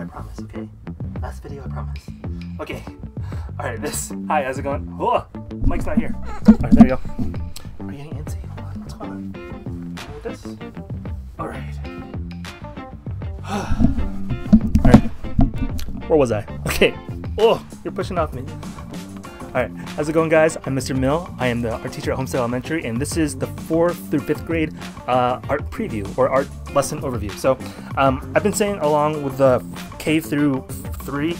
I promise, okay? Last video, I promise. Okay. Alright, this. Hi, how's it going? Oh, Mike's not here. Alright, there you go. Are you getting antsy? Hold on, what's going on? With this? Alright. Alright. Where was I? Okay. Oh, you're pushing off me. Alright, how's it going, guys? I'm Mr. Mill. I am the art teacher at Homestead Elementary, and this is the 4th through 5th grade art preview, or art lesson overview. So, I've been saying along with the K through 3,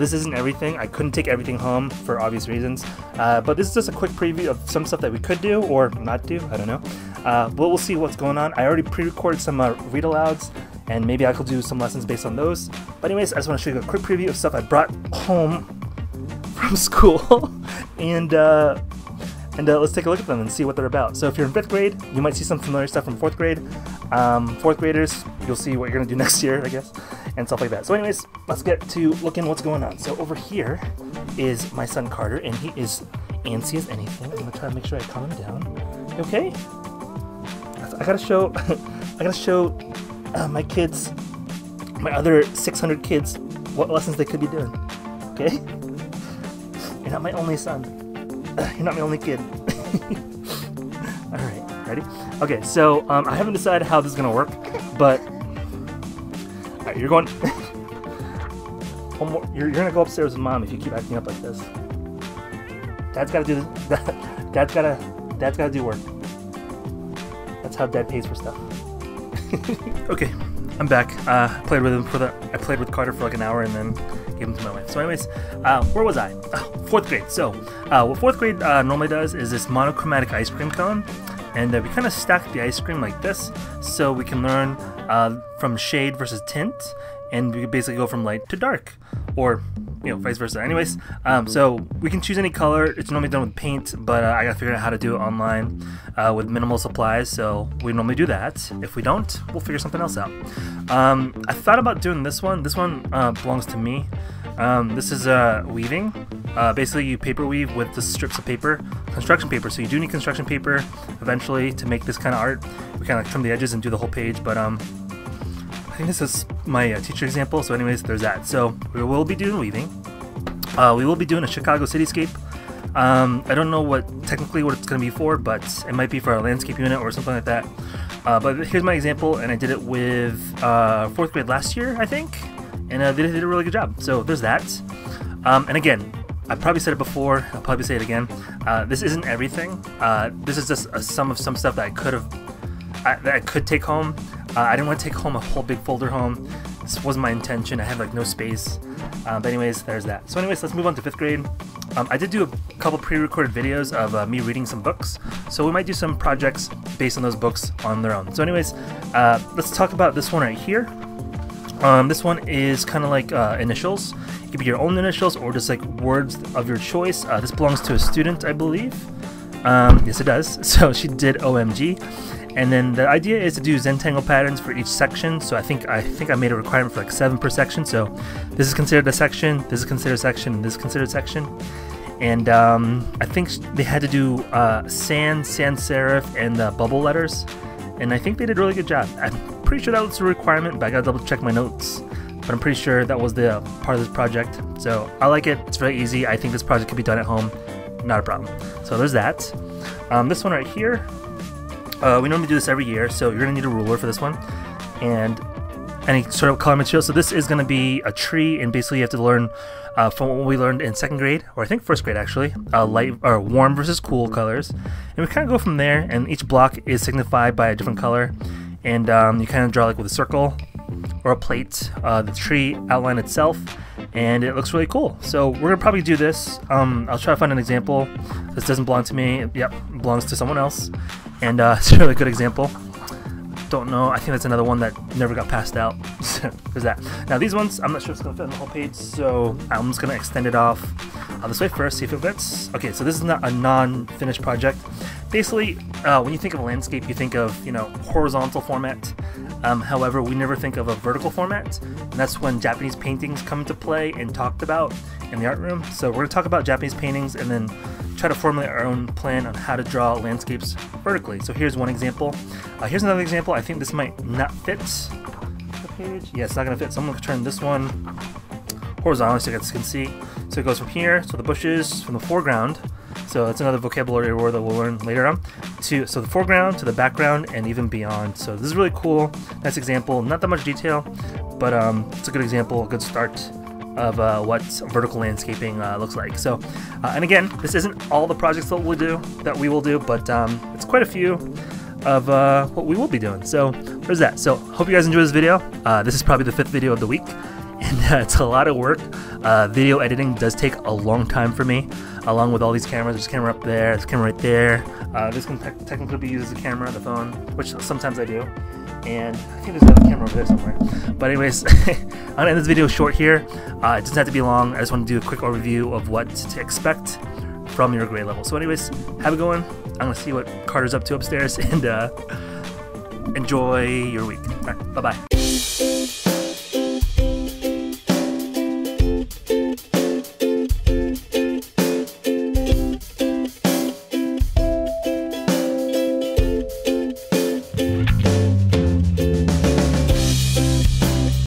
this isn't everything. I couldn't take everything home for obvious reasons, but this is just a quick preview of some stuff that we could do or not do, I don't know. But we'll see what's going on. I already pre-recorded some read-alouds, and maybe I could do some lessons based on those. But anyways, I just want to show you a quick preview of stuff I brought home from school, and let's take a look at them and see what they're about. So if you're in 5th grade, you might see some familiar stuff from 4th grade. 4th graders, you'll see what you're gonna do next year, I guess, and stuff like that. So anyways, let's get to looking what's going on. So over here is my son Carter, and he is antsy as anything. I'm gonna try to make sure I calm him down. Okay, I gotta show, my kids, my other 600 kids, what lessons they could be doing. Okay. You're not my only son. You're not my only kid. Alright, ready? Okay, so I haven't decided how this is gonna work, but right, you're going one more. You're gonna go upstairs with mom if you keep acting up like this. Dad's gotta do this. Dad's gotta do work. That's how dad pays for stuff. Okay, I'm back. I played with Carter for like an hour and then gave them to my wife. So anyways, where was I? 4th grade. So what 4th grade normally does is this monochromatic ice cream cone, and we kind of stack the ice cream like this so we can learn from shade versus tint, and we basically go from light to dark, or you know, vice versa. Anyways, so we can choose any color. It's normally done with paint, but I gotta figure out how to do it online with minimal supplies, so we normally do that. If we don't, we'll figure something else out. I thought about doing this one. This one belongs to me. This is weaving. Basically, you paper weave with the strips of paper, construction paper. So you do need construction paper eventually to make this kind of art. We kind of trim the edges and do the whole page, but I think this is my teacher example, so anyways, there's that. So we will be doing weaving. We will be doing a Chicago cityscape. I don't know technically what it's going to be for, but it might be for a landscape unit or something like that. But here's my example, and I did it with 4th grade last year, I think, and they did a really good job. So there's that. And again, I probably said it before, I'll probably say it again. This isn't everything. This is just a sum of some stuff that I could take home. I didn't want to take home a whole big folder home. This wasn't my intention. I had like no space. But anyways, there's that. So anyways, let's move on to 5th grade. I did do a couple pre-recorded videos of me reading some books. So we might do some projects based on those books on their own. So anyways, let's talk about this one right here. This one is kind of like initials. It could be your own initials or just like words of your choice. This belongs to a student, I believe. Yes, it does. So she did OMG. And then the idea is to do Zentangle patterns for each section. So I think I made a requirement for like 7 per section. So this is considered a section, this is considered a section, and this is considered a section. And I think they had to do Sans Serif, and the bubble letters. And I think they did a really good job. I'm pretty sure that was a requirement, but I gotta double check my notes. But I'm pretty sure that was the part of this project. So I like it. It's very easy. I think this project could be done at home. Not a problem. So there's that. This one right here. We normally do this every year, so you're going to need a ruler for this one, and any sort of color material. So this is going to be a tree, and basically you have to learn from what we learned in 2nd grade, or I think 1st grade actually, light or warm versus cool colors. And we kind of go from there, and each block is signified by a different color, and you kind of draw like with a circle or a plate, the tree outline itself, and it looks really cool. So we're going to probably do this. I'll try to find an example. This doesn't belong to me. Yep, it belongs to someone else. And it's a really good example. Don't know, I think that's another one that never got passed out. There's that. Now these ones, I'm not sure if it's gonna fit on the whole page, so I'm just gonna extend it off this way first, see if it fits. Okay, so this is not a non-finished project. Basically, when you think of a landscape, you think of, you know, horizontal format. However, we never think of a vertical format, and that's when Japanese paintings come into play and talked about in the art room. So we're gonna talk about Japanese paintings and then try to formulate our own plan on how to draw landscapes vertically. So here's one example. Here's another example. I think this might not fit. page? Yeah, it's not going to fit. So I'm going to turn this one horizontally so you guys can see. So it goes from here, so the bushes from the foreground, so that's another vocabulary word that we'll learn later on, to so the foreground, to the background, and even beyond. So this is really cool. Nice example. Not that much detail, but it's a good example, a good start of what vertical landscaping looks like. So, and again, this isn't all the projects that we will do, but it's quite a few of what we will be doing. So there's that. So hope you guys enjoy this video. This is probably the 5th video of the week, and it's a lot of work. Video editing does take a long time for me, along with all these cameras. There's a camera up there, there's a camera right there. This can technically be used as a camera on the phone, which sometimes I do. And I think there's another camera over there somewhere. But anyways, I'm gonna end this video short here. It doesn't have to be long. I just want to do a quick overview of what to expect from your grade level. So anyways, have a good one. I'm gonna see what Carter's up to upstairs, and enjoy your week. All right, bye-bye.